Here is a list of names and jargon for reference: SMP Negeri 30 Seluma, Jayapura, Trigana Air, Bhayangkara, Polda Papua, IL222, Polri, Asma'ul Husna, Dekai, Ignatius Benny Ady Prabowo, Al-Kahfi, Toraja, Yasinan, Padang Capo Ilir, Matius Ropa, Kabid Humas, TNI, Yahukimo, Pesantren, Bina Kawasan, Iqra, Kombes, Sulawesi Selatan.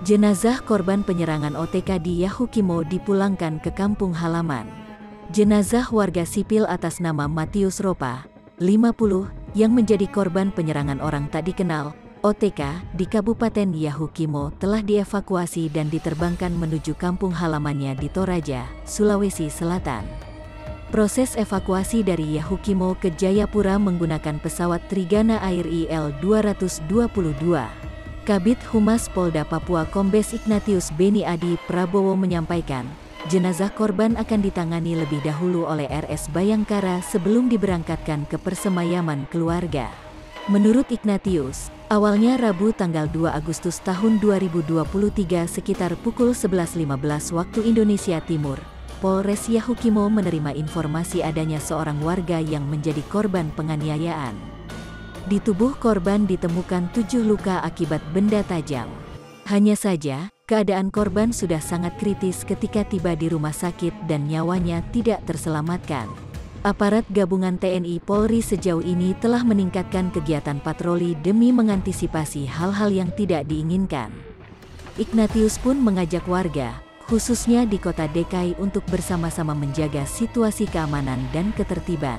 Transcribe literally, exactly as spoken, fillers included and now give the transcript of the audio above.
Jenazah korban penyerangan O T K di Yahukimo dipulangkan ke kampung halaman. Jenazah warga sipil atas nama Matius Ropa, lima puluh, yang menjadi korban penyerangan orang tak dikenal, O T K, di Kabupaten Yahukimo telah dievakuasi dan diterbangkan menuju kampung halamannya di Toraja, Sulawesi Selatan. Proses evakuasi dari Yahukimo ke Jayapura menggunakan pesawat Trigana Air I L dua ratus dua puluh dua. Kabid Humas Polda Papua Kombes Ignatius Benny Ady Prabowo menyampaikan, jenazah korban akan ditangani lebih dahulu oleh R S Bhayangkara sebelum diberangkatkan ke persemayaman keluarga. Menurut Ignatius, awalnya Rabu tanggal dua Agustus tahun dua ribu dua puluh tiga sekitar pukul sebelas lima belas waktu Indonesia Timur, Polres Yahukimo menerima informasi adanya seorang warga yang menjadi korban penganiayaan. Di tubuh korban ditemukan tujuh luka akibat benda tajam. Hanya saja, keadaan korban sudah sangat kritis ketika tiba di rumah sakit dan nyawanya tidak terselamatkan. Aparat gabungan T N I Polri sejauh ini telah meningkatkan kegiatan patroli demi mengantisipasi hal-hal yang tidak diinginkan. Ignatius pun mengajak warga, khususnya di kota Dekai, untuk bersama-sama menjaga situasi keamanan dan ketertiban.